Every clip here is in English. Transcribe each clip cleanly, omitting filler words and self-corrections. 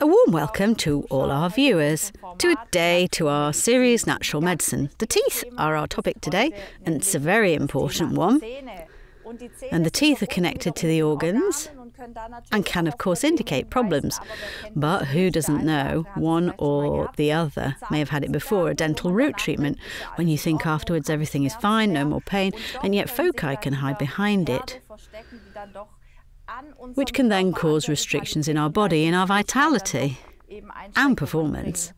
A warm welcome to all our viewers. Today to our series Natural Medicine. The teeth are our topic today, and it's a very important one. And the teeth are connected to the organs and can of course indicate problems. But who doesn't know one or the other may have had it before, a dental root treatment, when you think afterwards everything is fine, no more pain, and yet foci can hide behind it, which can then cause restrictions in our body, in our vitality and performance.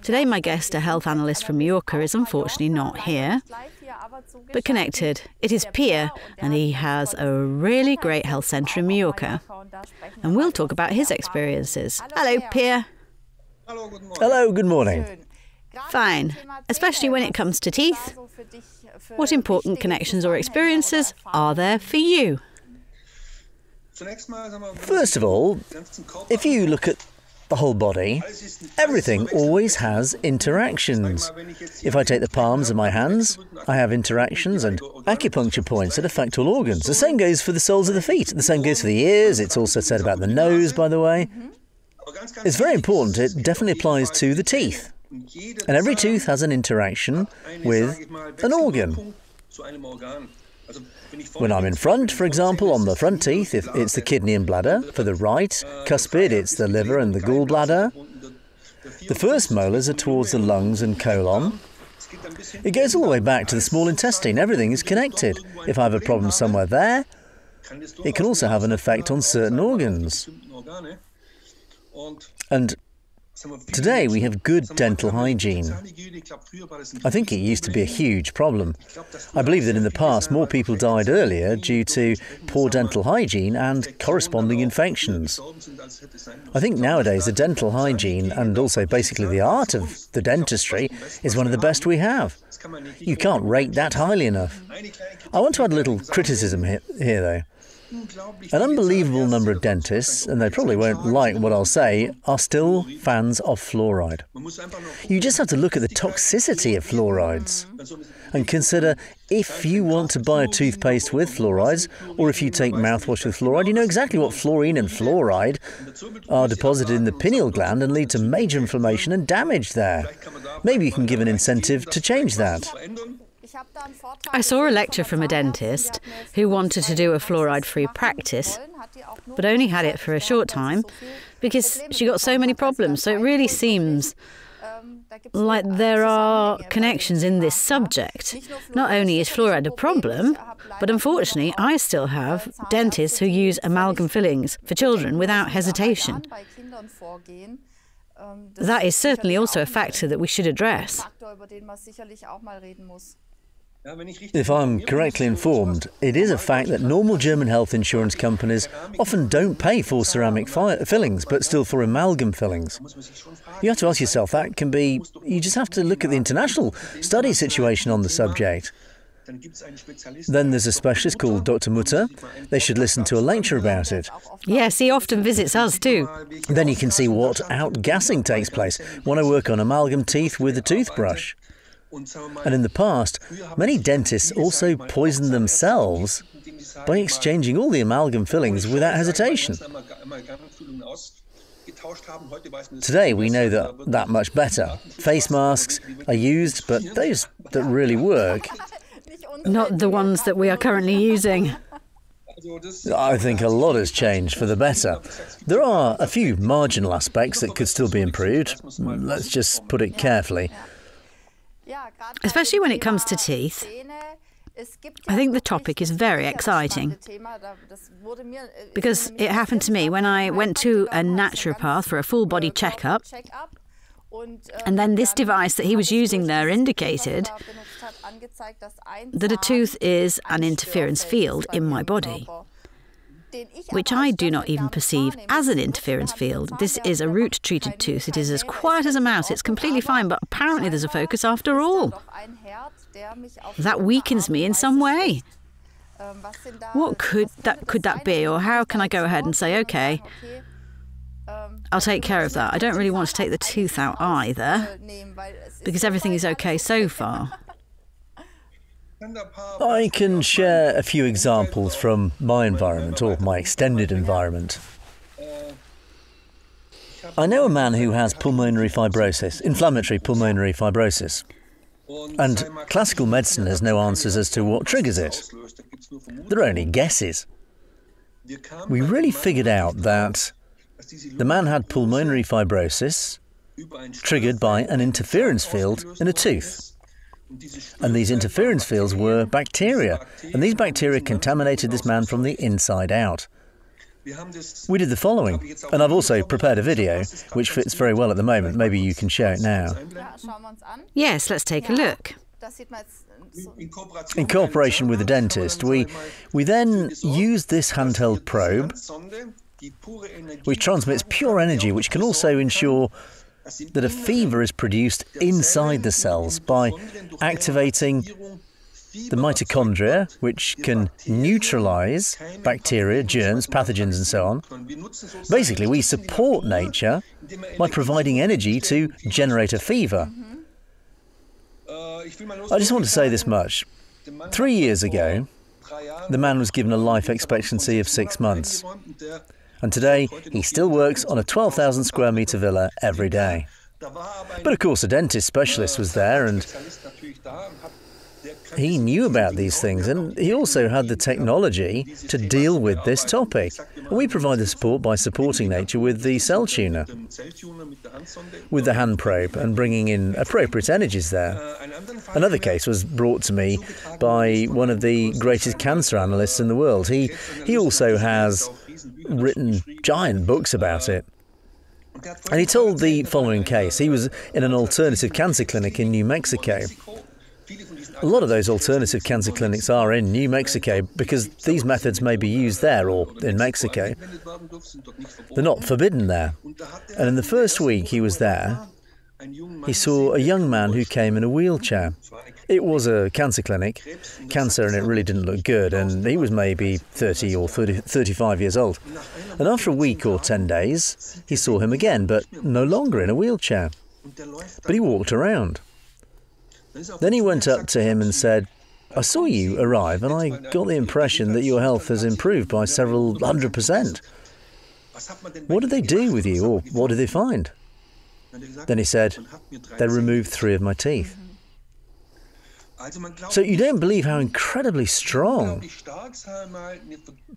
Today my guest, a health analyst from Mallorca, is unfortunately not here, but connected. It is Peer, and he has a really great health centre in Mallorca. And we'll talk about his experiences. Hello, Peer. Hello, good morning. Fine, especially when it comes to teeth. What important connections or experiences are there for you? First of all, if you look at the whole body, everything always has interactions. If I take the palms of my hands, I have interactions and acupuncture points that affect all organs. The same goes for the soles of the feet. The same goes for the ears. It's also said about the nose, by the way. It's very important. It definitely applies to the teeth. And every tooth has an interaction with an organ. When I'm in front, for example, on the front teeth, if it's the kidney and bladder. For the right cuspid, it's the liver and the gallbladder. The first molars are towards the lungs and colon. It goes all the way back to the small intestine. Everything is connected. If I have a problem somewhere there, it can also have an effect on certain organs. And today we have good dental hygiene. I think it used to be a huge problem. I believe that in the past more people died earlier due to poor dental hygiene and corresponding infections. I think nowadays the dental hygiene and also basically the art of the dentistry is one of the best we have. You can't rate that highly enough. I want to add a little criticism here though. An unbelievable number of dentists, and they probably won't like what I'll say, are still fans of fluoride. You just have to look at the toxicity of fluorides and consider if you want to buy a toothpaste with fluorides or if you take mouthwash with fluoride, you know exactly what fluorine and fluoride are deposited in the pineal gland and lead to major inflammation and damage there. Maybe you can give an incentive to change that. I saw a lecture from a dentist who wanted to do a fluoride-free practice, but only had it for a short time because she got so many problems. So it really seems like there are connections in this subject. Not only is fluoride a problem, but unfortunately I still have dentists who use amalgam fillings for children without hesitation. That is certainly also a factor that we should address. If I'm correctly informed, it is a fact that normal German health insurance companies often don't pay for ceramic fillings, but still for amalgam fillings. You have to ask yourself, that can be... You just have to look at the international study situation on the subject. Then there's a specialist called Dr. Mutter. They should listen to a lecture about it. Yes, he often visits us too. Then you can see what outgassing takes place when I work on amalgam teeth with a toothbrush. And in the past, many dentists also poisoned themselves by exchanging all the amalgam fillings without hesitation. Today we know that much better. Face masks are used, but those that really work... Not the ones that we are currently using. I think a lot has changed for the better. There are a few marginal aspects that could still be improved. Let's just put it carefully. Especially when it comes to teeth, I think the topic is very exciting because it happened to me when I went to a naturopath for a full-body checkup, and then this device that he was using there indicated that a tooth is an interference field in my body, which I do not even perceive as an interference field. This is a root-treated tooth. It is as quiet as a mouse. It's completely fine, but apparently there's a focus after all. That weakens me in some way. What could that be, or how can I go ahead and say, okay, I'll take care of that. I don't really want to take the tooth out either, because everything is okay so far. I can share a few examples from my environment, or my extended environment. I know a man who has pulmonary fibrosis, inflammatory pulmonary fibrosis, and classical medicine has no answers as to what triggers it. There are only guesses. We really figured out that the man had pulmonary fibrosis triggered by an interference field in a tooth. And these interference fields were bacteria, and these bacteria contaminated this man from the inside out. We did the following, and I've also prepared a video, which fits very well at the moment. Maybe you can share it now. Yes, let's take a look. In cooperation with the dentist, we then used this handheld probe, which transmits pure energy, which can also ensure that a fever is produced inside the cells by activating the mitochondria, which can neutralize bacteria, germs, pathogens and so on. Basically, we support nature by providing energy to generate a fever. I just want to say this much. 3 years ago, the man was given a life expectancy of 6 months. And today, he still works on a 12,000 square meter villa every day. But of course, a dentist specialist was there, and he knew about these things, and he also had the technology to deal with this topic. And we provide the support by supporting nature with the cell tuner, with the hand probe, and bringing in appropriate energies there. Another case was brought to me by one of the greatest cancer analysts in the world. He also has written giant books about it. And he told the following case. He was in an alternative cancer clinic in New Mexico. A lot of those alternative cancer clinics are in New Mexico because these methods may be used there or in Mexico. They're not forbidden there. And in the first week he was there, he saw a young man who came in a wheelchair. It was a cancer clinic, cancer, and it really didn't look good, and he was maybe 30 or 35 years old. And after a week or 10 days, he saw him again, but no longer in a wheelchair. But he walked around. Then he went up to him and said, "I saw you arrive, and I got the impression that your health has improved by several 100%. What did they do with you, or what did they find?" Then he said, "They removed 3 of my teeth." So you don't believe how incredibly strong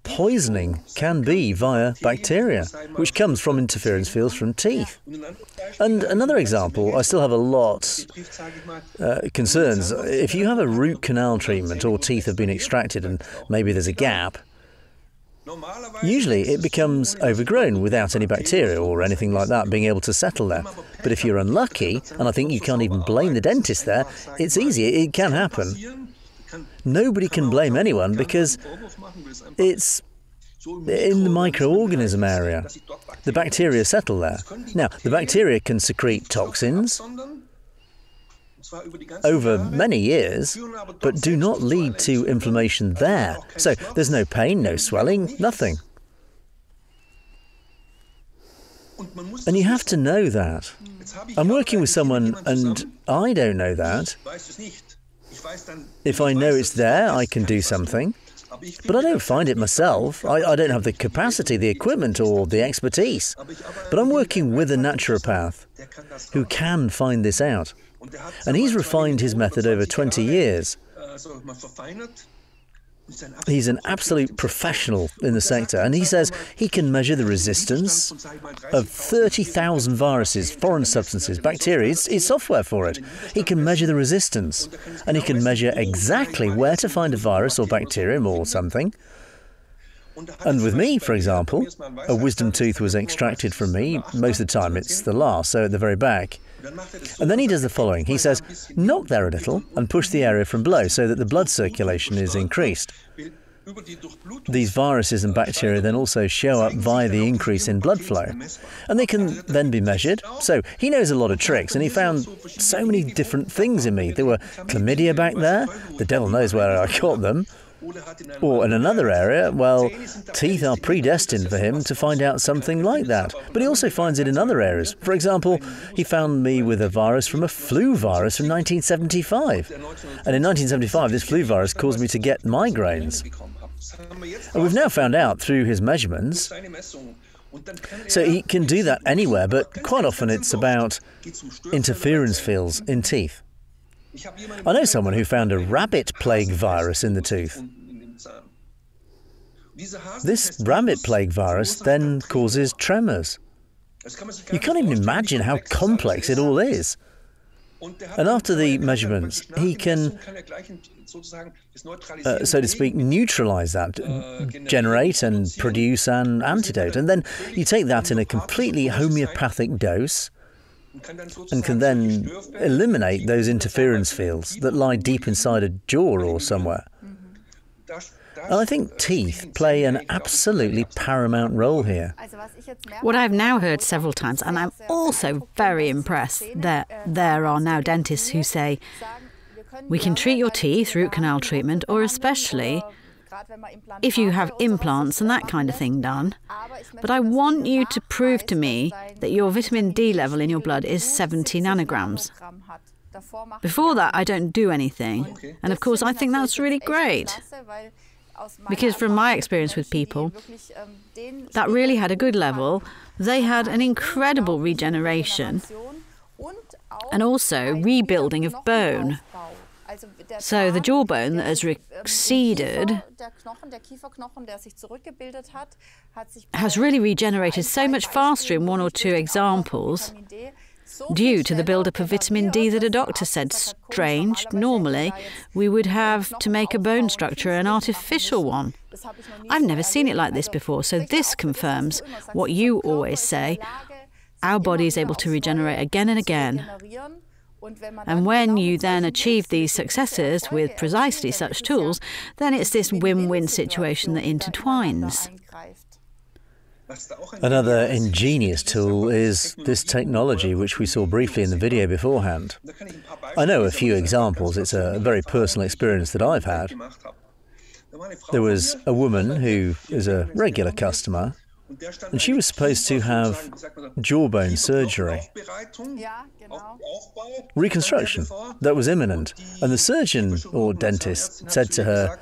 poisoning can be via bacteria, which comes from interference fields from teeth. And another example, I still have a lot concerns. If you have a root canal treatment or teeth have been extracted and maybe there's a gap, usually it becomes overgrown without any bacteria or anything like that being able to settle there. But if you're unlucky, and I think you can't even blame the dentist there, it's easy, it can happen. Nobody can blame anyone because it's in the microorganism area. The bacteria settle there. Now, the bacteria can secrete toxins over many years, but do not lead to inflammation there. So there's no pain, no swelling, nothing. And you have to know that. I'm working with someone and I don't know that. If I know it's there, I can do something. But I don't find it myself. I don't have the capacity, the equipment or the expertise. But I'm working with a naturopath who can find this out. And he's refined his method over 20 years. He's an absolute professional in the sector, and he says he can measure the resistance of 30,000 viruses, foreign substances, bacteria. It's software for it. He can measure the resistance, and he can measure exactly where to find a virus or bacterium or something. And with me, for example, a wisdom tooth was extracted from me. Most of the time it's the last, so at the very back. And then he does the following. He says, knock there a little and push the area from below so that the blood circulation is increased. These viruses and bacteria then also show up via the increase in blood flow. And they can then be measured. So he knows a lot of tricks, and he found so many different things in me. There were chlamydia back there. The devil knows where I got them. Or in another area, well, teeth are predestined for him to find out something like that. But he also finds it in other areas. For example, he found me with a virus from a flu virus from 1975. And in 1975, this flu virus caused me to get migraines. And we've now found out through his measurements So he can do that anywhere, but quite often it's about interference fields in teeth. I know someone who found a rabbit plague virus in the tooth. This rabbit plague virus then causes tremors. You can't even imagine how complex it all is. And after the measurements, he can, so to speak, neutralize that, generate and produce an antidote. And then you take that in a completely homeopathic dose and can then eliminate those interference fields that lie deep inside a jaw or somewhere. And I think teeth play an absolutely paramount role here. What I've now heard several times, and I'm also very impressed that there are now dentists who say, we can treat your teeth, root canal treatment, or especially if you have implants and that kind of thing done. But I want you to prove to me that your vitamin D level in your blood is 70 nanograms. Before that, I don't do anything. And of course, I think that's really great. Because from my experience with people that really had a good level, they had an incredible regeneration and also rebuilding of bone. So the jawbone that has receded has really regenerated so much faster in one or two examples due to the buildup of vitamin D that a doctor said, strange, normally we would have to make a bone structure an artificial one. I've never seen it like this before, so this confirms what you always say, our body is able to regenerate again and again. And when you then achieve these successes with precisely such tools, then it's this win-win situation that intertwines. Another ingenious tool is this technology, which we saw briefly in the video beforehand. I know a few examples. It's a very personal experience that I've had. There was a woman who is a regular customer, and she was supposed to have jawbone surgery, reconstruction that was imminent. And the surgeon or dentist said to her,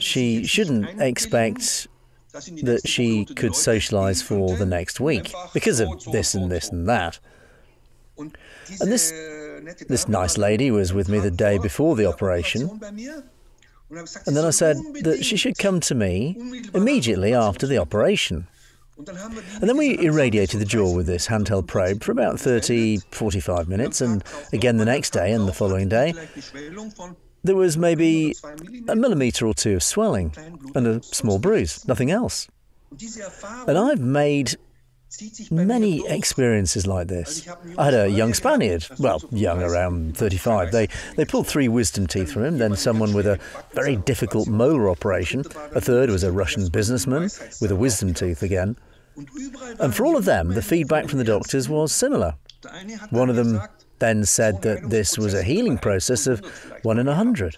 she shouldn't expect that she could socialize for the next week because of this and this and that. And this nice lady was with me the day before the operation. And then I said that she should come to me immediately after the operation. And then we irradiated the jaw with this handheld probe for about 30, 45 minutes, and again the next day and the following day. There was maybe a millimetre or two of swelling and a small bruise, nothing else. And I've made many experiences like this. I had a young Spaniard, well, young, around 35. They pulled 3 wisdom teeth from him, then someone with a very difficult molar operation. A third was a Russian businessman with a wisdom tooth again. And for all of them, the feedback from the doctors was similar. One of them then said that this was a healing process of 1 in 100.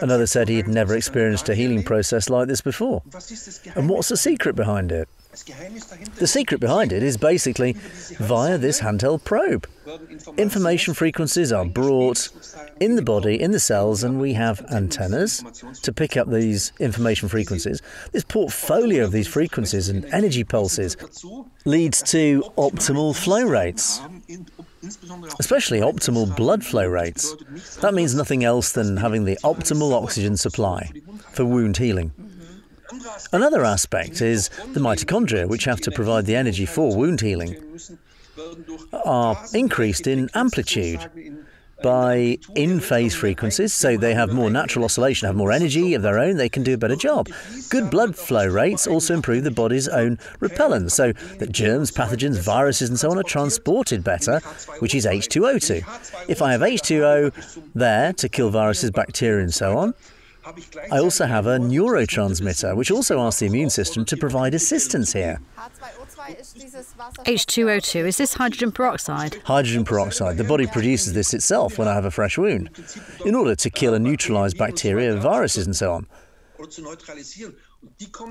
Another said he had never experienced a healing process like this before. And what's the secret behind it? The secret behind it is basically via this handheld probe. Information frequencies are brought in the body, in the cells, and we have antennas to pick up these information frequencies. This portfolio of these frequencies and energy pulses leads to optimal flow rates, especially optimal blood flow rates. That means nothing else than having the optimal oxygen supply for wound healing. Another aspect is the mitochondria, which have to provide the energy for wound healing, are increased in amplitude by in-phase frequencies, so they have more natural oscillation, have more energy of their own, they can do a better job. Good blood flow rates also improve the body's own repellents, so that germs, pathogens, viruses and so on are transported better, which is H2O2. If I have H2O there to kill viruses, bacteria and so on, I also have a neurotransmitter, which also asks the immune system to provide assistance here. H2O2, is this hydrogen peroxide? Hydrogen peroxide. The body produces this itself when I have a fresh wound, in order to kill and neutralize bacteria, viruses and so on.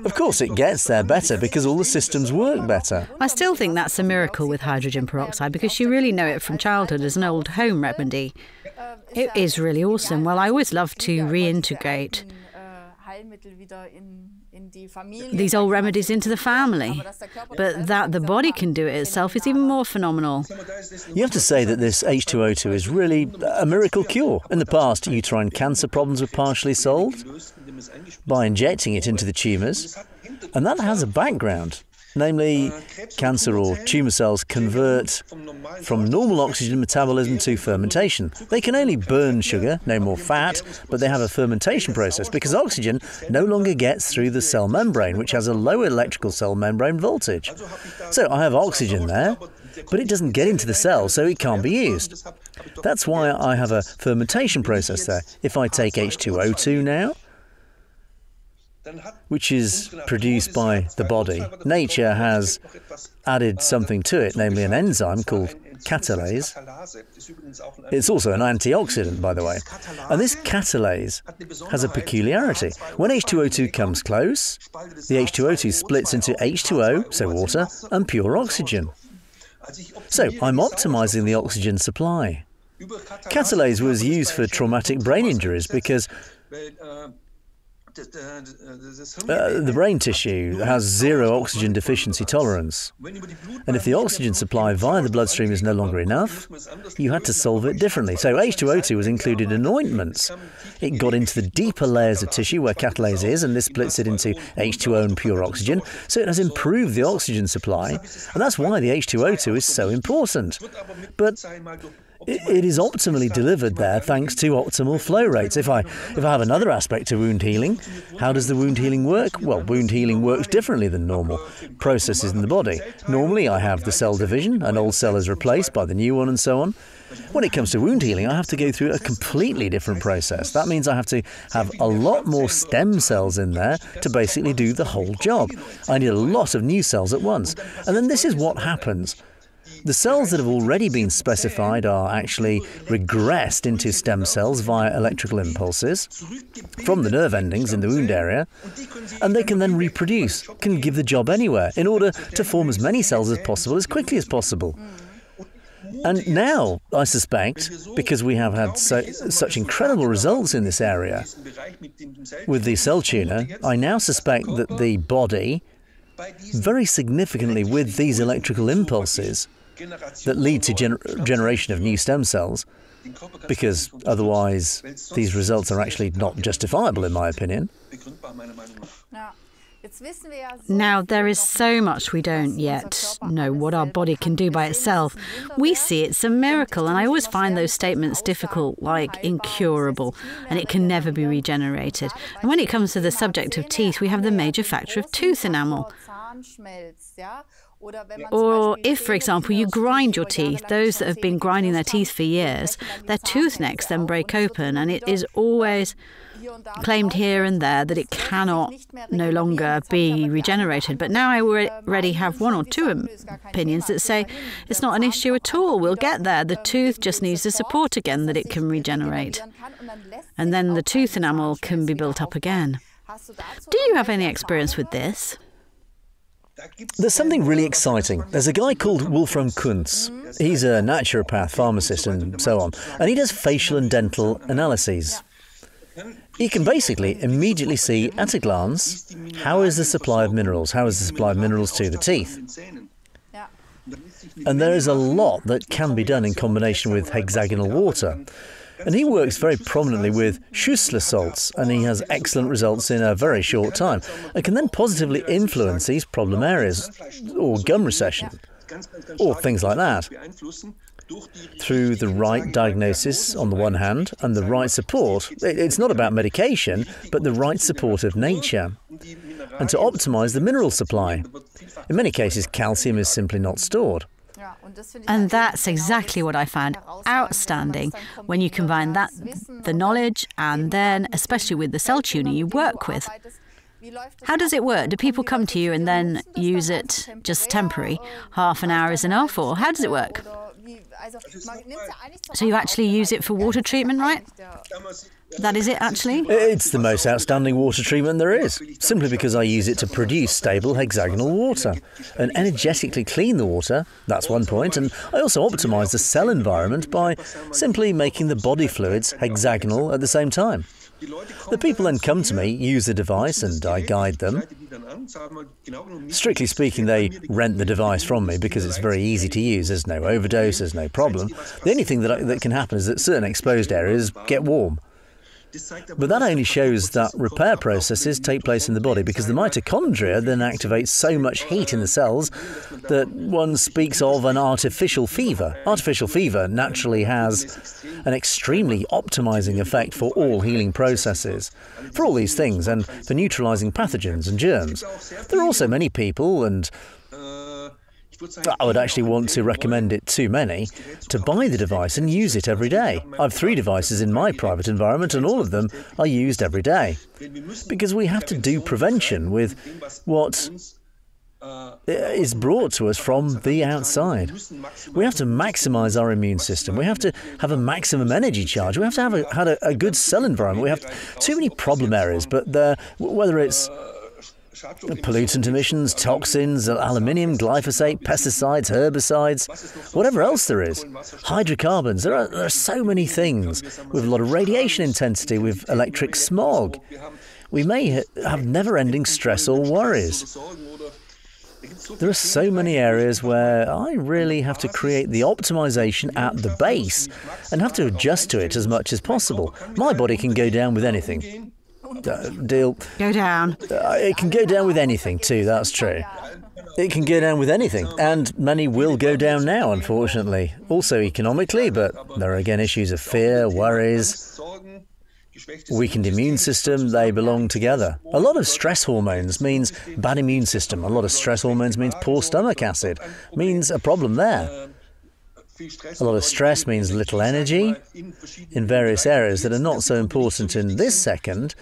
Of course, it gets there better because all the systems work better. I still think that's a miracle with hydrogen peroxide, because you really know it from childhood as an old home remedy. It is really awesome. Well, I always love to reintegrate these old remedies into the family, but that the body can do it itself is even more phenomenal. You have to say that this H2O2 is really a miracle cure. In the past, uterine cancer problems were partially solved by injecting it into the tumours, and that has a background. Namely, cancer or tumour cells convert from normal oxygen metabolism to fermentation. They can only burn sugar, no more fat, but they have a fermentation process because oxygen no longer gets through the cell membrane, which has a low electrical cell membrane voltage. So I have oxygen there, but it doesn't get into the cell, so it can't be used. That's why I have a fermentation process there. If I take H2O2 now, which is produced by the body, nature has added something to it, namely an enzyme called catalase. It's also an antioxidant, by the way. And this catalase has a peculiarity. When H2O2 comes close, the H2O2 splits into H2O, so water, and pure oxygen. So I'm optimizing the oxygen supply. Catalase was used for traumatic brain injuries because the brain tissue has zero oxygen deficiency tolerance, and if the oxygen supply via the bloodstream is no longer enough, you had to solve it differently. So H2O2 was included in ointments. It got into the deeper layers of tissue where catalase is, and this splits it into H2O and pure oxygen, so it has improved the oxygen supply, and that's why the H2O2 is so important. But it is optimally delivered there thanks to optimal flow rates. If I have another aspect to wound healing, how does the wound healing work? Well, wound healing works differently than normal processes in the body. Normally I have the cell division, an old cell is replaced by the new one and so on. When it comes to wound healing, I have to go through a completely different process. That means I have to have a lot more stem cells in there to basically do the whole job. I need a lot of new cells at once. And then this is what happens. The cells that have already been specified are actually regressed into stem cells via electrical impulses from the nerve endings in the wound area, and they can then reproduce, can give the job anywhere, in order to form as many cells as possible as quickly as possible. And now, I suspect, because we have had such incredible results in this area with the cell tuner, I now suspect that the body, very significantly with these electrical impulses, that lead to generation of new stem cells, because otherwise these results are actually not justifiable, in my opinion. Now, there is so much we don't yet know what our body can do by itself. We see it's a miracle, and I always find those statements difficult, like incurable, and it can never be regenerated. And when it comes to the subject of teeth, we have the major factor of tooth enamel. Or if, for example, you grind your teeth, those that have been grinding their teeth for years, their tooth necks then break open, and it is always claimed here and there that it cannot no longer be regenerated. But now I already have one or two opinions that say it's not an issue at all, we'll get there, the tooth just needs the support again that it can regenerate. And then the tooth enamel can be built up again. Do you have any experience with this? There's something really exciting. There's a guy called Wolfram Kunz. He's a naturopath, pharmacist and so on, and he does facial and dental analyses. You can basically immediately see at a glance how is the supply of minerals, to the teeth. And there is a lot that can be done in combination with hexagonal water. And he works very prominently with Schüssler salts, and he has excellent results in a very short time, and can then positively influence these problem areas, or gum recession, or things like that, through the right diagnosis on the one hand, and the right support. It's not about medication, but the right support of nature, and to optimize the mineral supply. In many cases, calcium is simply not stored. And that's exactly what I found outstanding, when you combine that, the knowledge, and then, especially with the cell tuner you work with. How does it work? Do people come to you and then use it just temporary? Half an hour is enough, or how does it work? So you actually use it for water treatment, right? That is it, actually? It's the most outstanding water treatment there is, simply because I use it to produce stable hexagonal water and energetically clean the water, that's one point, and I also optimise the cell environment by simply making the body fluids hexagonal at the same time. The people then come to me, use the device, and I guide them. Strictly speaking, they rent the device from me because it's very easy to use. There's no overdose, there's no problem. The only thing that can happen is that certain exposed areas get warm. But that only shows that repair processes take place in the body, because the mitochondria then activates so much heat in the cells that one speaks of an artificial fever. Artificial fever naturally has an extremely optimizing effect for all healing processes, for all these things, and for neutralizing pathogens and germs. There are also many people, and I would actually want to recommend it to many, to buy the device and use it every day. I have 3 devices in my private environment, and all of them are used every day. Because we have to do prevention with what is brought to us from the outside. We have to maximize our immune system. We have to have a maximum energy charge. We have to have a good cell environment. We have too many problem areas, but whether it's pollutant emissions, toxins, aluminium, glyphosate, pesticides, herbicides, whatever else there is, hydrocarbons, there are so many things. We have a lot of radiation intensity, we have electric smog. We may have never-ending stress or worries. There are so many areas where I really have to create the optimization at the base and have to adjust to it as much as possible. My body can go down with anything. Go down. It can go down with anything too, that's true. It can go down with anything, and many will go down now, unfortunately. Also economically, but there are again issues of fear, worries, weakened immune system, they belong together. A lot of stress hormones means bad immune system. A lot of stress hormones means poor stomach acid, means a problem there. A lot of stress means little energy in various areas that are not so important in this second,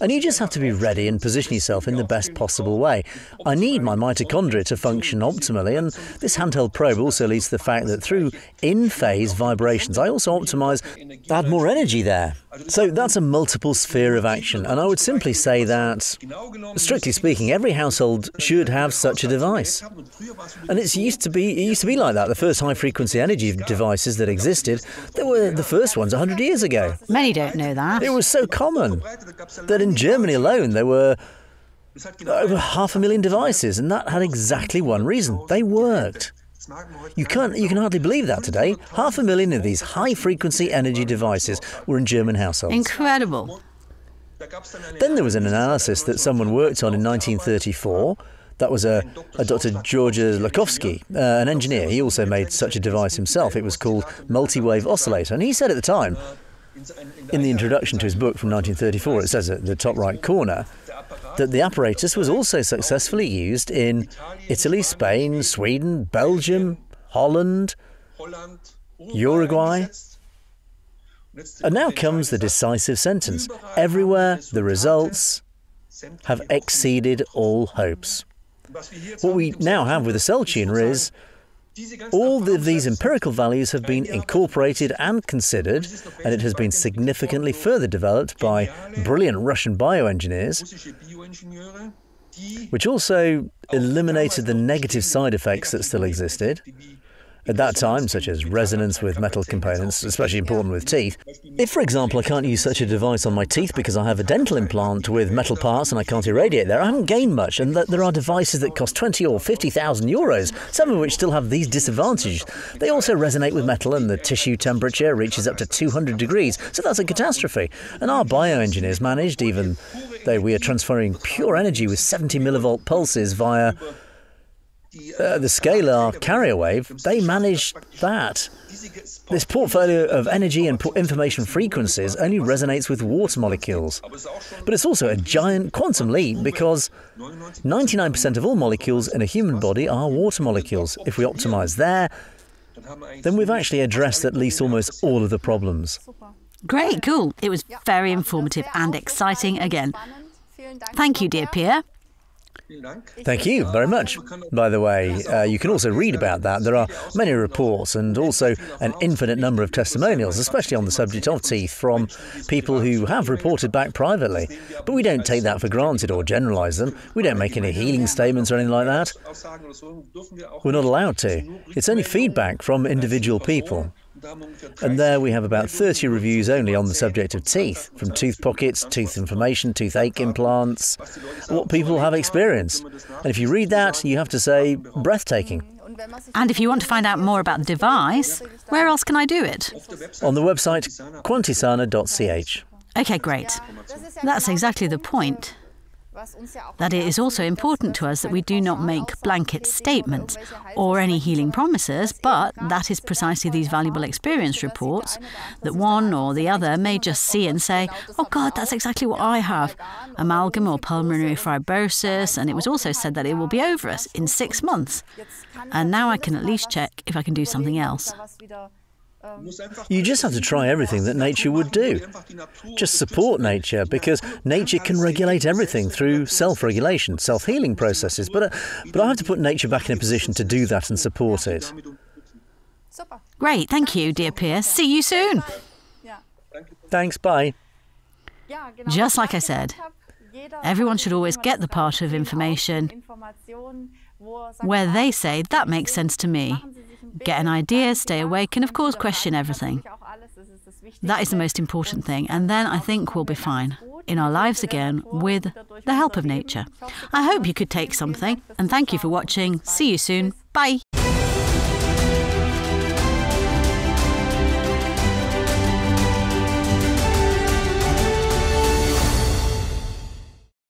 and you just have to be ready and position yourself in the best possible way. I need my mitochondria to function optimally, and this handheld probe also leads to the fact that through in-phase vibrations, I also optimize, add more energy there. So that's a multiple sphere of action, and I would simply say that, strictly speaking, every household should have such a device. And it used to be like that. The first high-frequency energy devices that existed, they were the first ones 100 years ago. Many don't know that. It was so common that in Germany alone there were over 500,000 devices, and that had exactly one reason. They worked. You can hardly believe that today. 500,000 of these high-frequency energy devices were in German households. Incredible. Then there was an analysis that someone worked on in 1934. That was a Dr. Georges Lakovsky, an engineer. He also made such a device himself. It was called multi-wave oscillator, and he said at the time, in the introduction to his book from 1934, it says at the top right corner, that the apparatus was also successfully used in Italy, Spain, Sweden, Belgium, Holland, Uruguay. And now comes the decisive sentence. Everywhere the results have exceeded all hopes. What we now have with the cell tuner is all of these empirical values have been incorporated and considered, and it has been significantly further developed by brilliant Russian bioengineers, which also eliminated the negative side effects that still existed at that time, such as resonance with metal components, especially important with teeth. If, for example, I can't use such a device on my teeth because I have a dental implant with metal parts and I can't irradiate there, I haven't gained much, and there are devices that cost 20 or 50,000 euros, some of which still have these disadvantages. They also resonate with metal, and the tissue temperature reaches up to 200 degrees, so that's a catastrophe. And our bioengineers managed, even though we are transferring pure energy with 70 millivolt pulses via the scalar carrier wave, they managed that. This portfolio of energy and information frequencies only resonates with water molecules. But it's also a giant quantum leap, because 99% of all molecules in a human body are water molecules. If we optimize there, then we've actually addressed at least almost all of the problems. Great, cool. It was very informative and exciting again. Thank you, dear Peer. Thank you very much. By the way, you can also read about that. There are many reports and also an infinite number of testimonials, especially on the subject of teeth, from people who have reported back privately. But we don't take that for granted or generalize them. We don't make any healing statements or anything like that. We're not allowed to. It's only feedback from individual people. And there we have about 30 reviews only on the subject of teeth, from tooth pockets, tooth inflammation, toothache implants, what people have experienced. And if you read that, you have to say, breathtaking. And if you want to find out more about the device, where else can I do it? On the website quantisana.ch. OK, great. That's exactly the point. That it is also important to us that we do not make blanket statements or any healing promises, but that is precisely these valuable experience reports that one or the other may just see and say, oh God, that's exactly what I have, amalgam or pulmonary fibrosis, and it was also said that it will be over us in 6 months. And now I can at least check if I can do something else. You just have to try everything that nature would do. Just support nature, because nature can regulate everything through self-regulation, self-healing processes. But I have to put nature back in a position to do that and support it. Great, thank you, dear Peer. See you soon. Thanks, bye. Just like I said, everyone should always get the part of information where they say, that makes sense to me. Get an idea, stay awake, and of course question everything. That is the most important thing, and then I think we'll be fine in our lives again with the help of nature. I hope you could take something, and thank you for watching. See you soon. Bye.